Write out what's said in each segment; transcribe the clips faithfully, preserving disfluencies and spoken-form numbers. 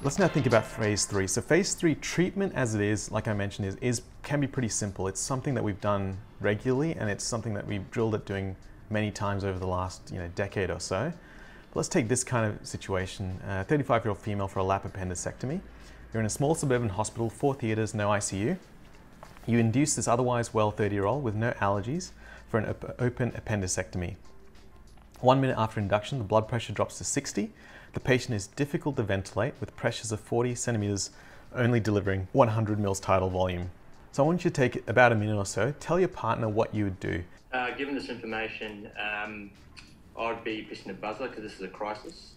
Let's now think about phase three. So phase three treatment as it is, like I mentioned, is, is can be pretty simple. It's something that we've done regularly and it's something that we've drilled at doing many times over the last you know, decade or so. But let's take this kind of situation. A thirty-five-year-old female for a lap appendicectomy. You're in a small suburban hospital, four theatres, no I C U. You induce this otherwise well thirty-year-old with no allergies for an op open appendicectomy. One minute after induction, the blood pressure drops to sixty. The patient is difficult to ventilate with pressures of forty centimeters, only delivering one hundred mils tidal volume. So I want you to take about a minute or so. Tell your partner what you would do. Uh, given this information, um, I'd be pushing a buzzer because this is a crisis.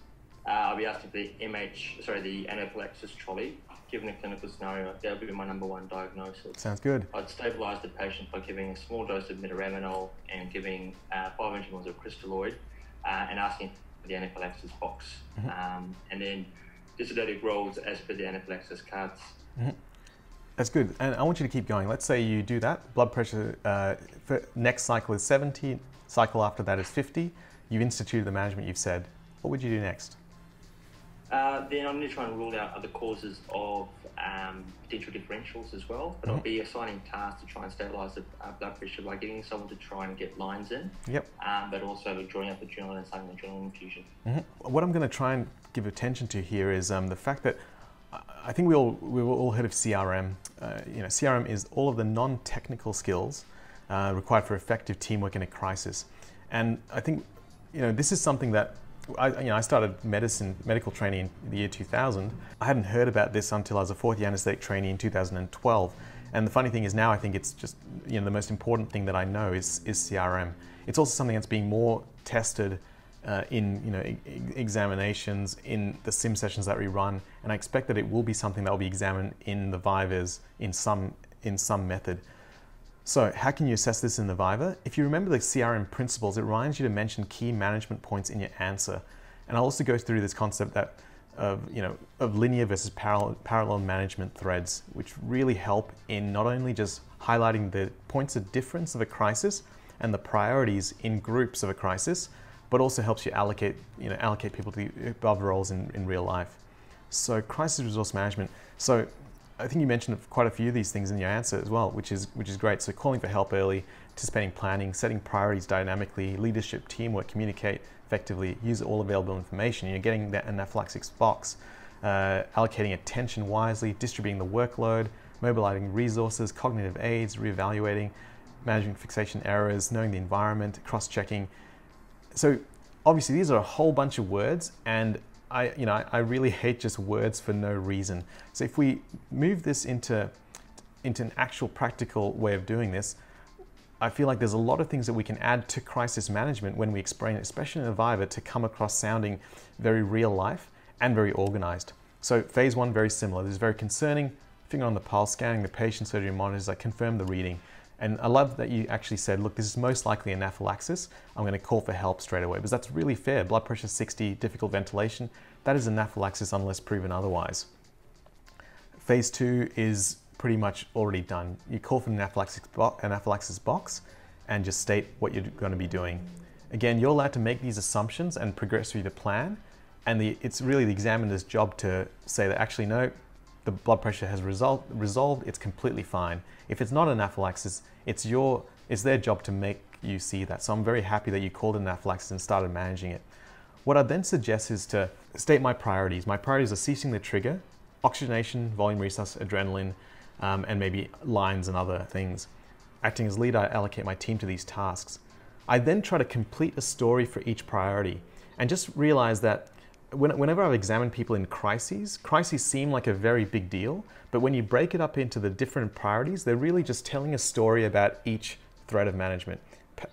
Uh, I'll be asked if the M H, sorry, the anaphylaxis trolley. Given the clinical scenario, that would be my number one diagnosis. Sounds good. I'd stabilise the patient by giving a small dose of metaraminol and giving uh, five mils of crystalloid. Uh, and asking for the anaphylaxis box. Mm-hmm. um, and then disability roles as per the anaphylaxis cards. Mm-hmm. That's good. And I want you to keep going. Let's say you do that. Blood pressure, uh, for next cycle is seventy, cycle after that is fifty. You've instituted the management you've said. What would you do next? Uh, then I'm going to try and rule out other causes of um, potential differentials as well. But mm-hmm. I'll be assigning tasks to try and stabilise the uh, blood pressure by getting someone to try and get lines in. Yep. Um, but also drawing up adrenaline and starting adrenaline infusion. Mm-hmm. What I'm going to try and give attention to here is um, the fact that I think we all we were all heard of C R M. Uh, you know, C R M is all of the non-technical skills uh, required for effective teamwork in a crisis, and I think you know this is something that. I, you know, I started medicine, medical training in the year two thousand. I hadn't heard about this until I was a fourth year anaesthetic trainee in two thousand twelve. And the funny thing is now I think it's just, you know, the most important thing that I know is, is C R M. It's also something that's being more tested uh, in, you know, e examinations, in the sim sessions that we run. And I expect that it will be something that will be examined in the vivas in some, in some method. So how can you assess this in the Viva? If you remember the C R M principles, it reminds you to mention key management points in your answer. And I'll also go through this concept that of, you know, of linear versus parallel, parallel management threads, which really help in not only just highlighting the points of difference of a crisis and the priorities in groups of a crisis, but also helps you allocate, you know, allocate people to the above roles in, in real life. So crisis resource management. So I think you mentioned quite a few of these things in your answer as well, which is which is great. So calling for help early, anticipating planning, setting priorities dynamically, leadership, teamwork, communicate effectively, use all available information. You're getting that anaphylaxis box, uh, allocating attention wisely, distributing the workload, mobilizing resources, cognitive aids, reevaluating, managing fixation errors, knowing the environment, cross-checking. So obviously these are a whole bunch of words, and I, you know, I really hate just words for no reason. So if we move this into, into an actual practical way of doing this, I feel like there's a lot of things that we can add to crisis management when we explain it, especially in a Viva, to come across sounding very real life and very organized. So phase one, very similar. This is very concerning, finger on the pulse, scanning the patient, surgery monitors, I confirm the reading. And I love that you actually said, look, this is most likely anaphylaxis. I'm going to call for help straight away, because that's really fair. Blood pressure sixty, difficult ventilation. That is anaphylaxis unless proven otherwise. Phase two is pretty much already done. You call for an anaphylaxis, bo anaphylaxis box and just state what you're going to be doing. Again, you're allowed to make these assumptions and progress through the plan. And the, it's really the examiner's job to say that actually, no, the blood pressure has resol- resolved, it's completely fine. If it's not anaphylaxis, it's, your, it's their job to make you see that. So I'm very happy that you called anaphylaxis and started managing it. What I then suggest is to state my priorities. My priorities are ceasing the trigger, oxygenation, volume resusc, adrenaline, um, and maybe lines and other things. Acting as leader, I allocate my team to these tasks. I then try to complete a story for each priority and just realize that whenever I've examined people in crises, crises seem like a very big deal, but when you break it up into the different priorities, they're really just telling a story about each thread of management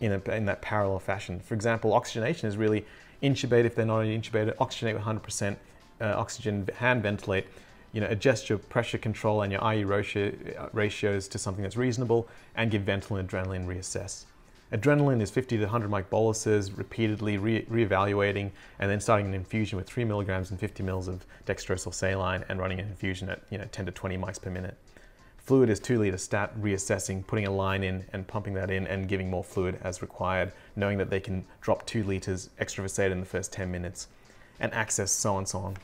in, a, in that parallel fashion. For example, oxygenation is really intubate if they're not intubated, oxygenate with one hundred percent uh, oxygen, hand ventilate, you know, adjust your pressure control and your I U ratio, uh, ratios to something that's reasonable, and give Ventolin, adrenaline, reassess. Adrenaline is fifty to one hundred mic boluses, repeatedly re reevaluating, and then starting an infusion with three milligrams and fifty mils of dextrose or saline, and running an infusion at you know ten to twenty mics per minute. Fluid is two litre stat, reassessing, putting a line in and pumping that in and giving more fluid as required, knowing that they can drop two litres extravasate in the first ten minutes, and access, so on so on.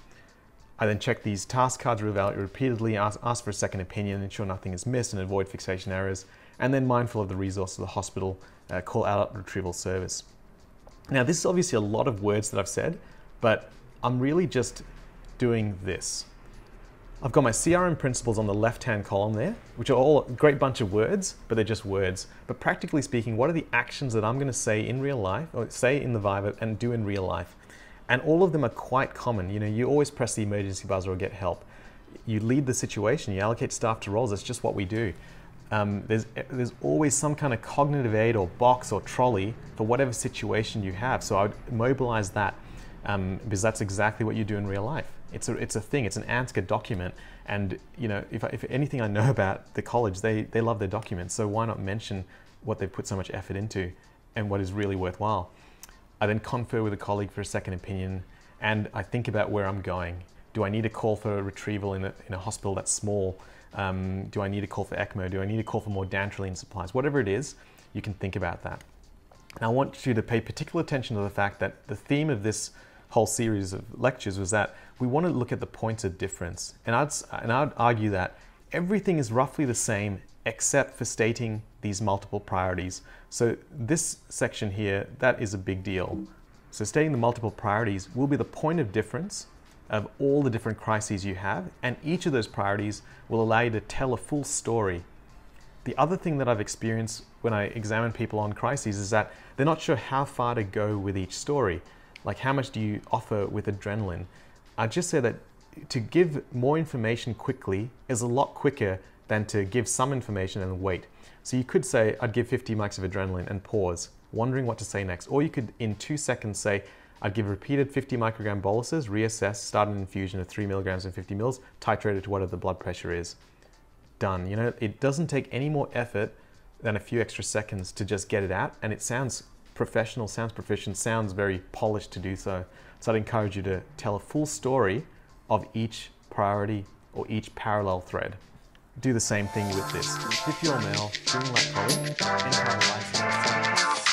I then check these task cards repeatedly, ask, ask for a second opinion, ensure nothing is missed and avoid fixation errors, and then mindful of the resource of the hospital, uh, call out retrieval service. Now this is obviously a lot of words that I've said, but I'm really just doing this. I've got my C R M principles on the left-hand column there, which are all a great bunch of words, but they're just words. But practically speaking, what are the actions that I'm going to say in real life, or say in the Viva and do in real life? And all of them are quite common. You know, you always press the emergency buzzer or get help. You lead the situation, you allocate staff to roles, that's just what we do. Um, there's, there's always some kind of cognitive aid or box or trolley for whatever situation you have. So I would mobilize that um, because that's exactly what you do in real life. It's a, it's a thing, it's an A N Z C A document, and you know, if, I, if anything I know about the college, they, they love their documents, so why not mention what they've put so much effort into and what is really worthwhile. I then confer with a colleague for a second opinion, and I think about where I'm going. Do I need a call for a retrieval in a, in a hospital that's small? Um, do I need a call for ECMO? Do I need a call for more dantrolene supplies? Whatever it is, you can think about that. And I want you to pay particular attention to the fact that the theme of this whole series of lectures was that we want to look at the points of difference. And I'd, and I'd argue that everything is roughly the same except for stating these multiple priorities. So this section here, that is a big deal. So stating the multiple priorities will be the point of difference of all the different crises you have, and each of those priorities will allow you to tell a full story. The other thing that I've experienced when I examine people on crises is that they're not sure how far to go with each story. Like, how much do you offer with adrenaline? I just say that to give more information quickly is a lot quicker than to give some information and wait. So you could say, I'd give fifty mics of adrenaline and pause, wondering what to say next. Or you could, in two seconds, say, I'd give repeated fifty microgram boluses, reassess, start an infusion of three milligrams and fifty mils, titrate it to whatever the blood pressure is. Done. You know, it doesn't take any more effort than a few extra seconds to just get it out, and it sounds professional, sounds proficient, sounds very polished to do so. So I'd encourage you to tell a full story of each priority or each parallel thread. Do the same thing with this. If you're male, doing like college, and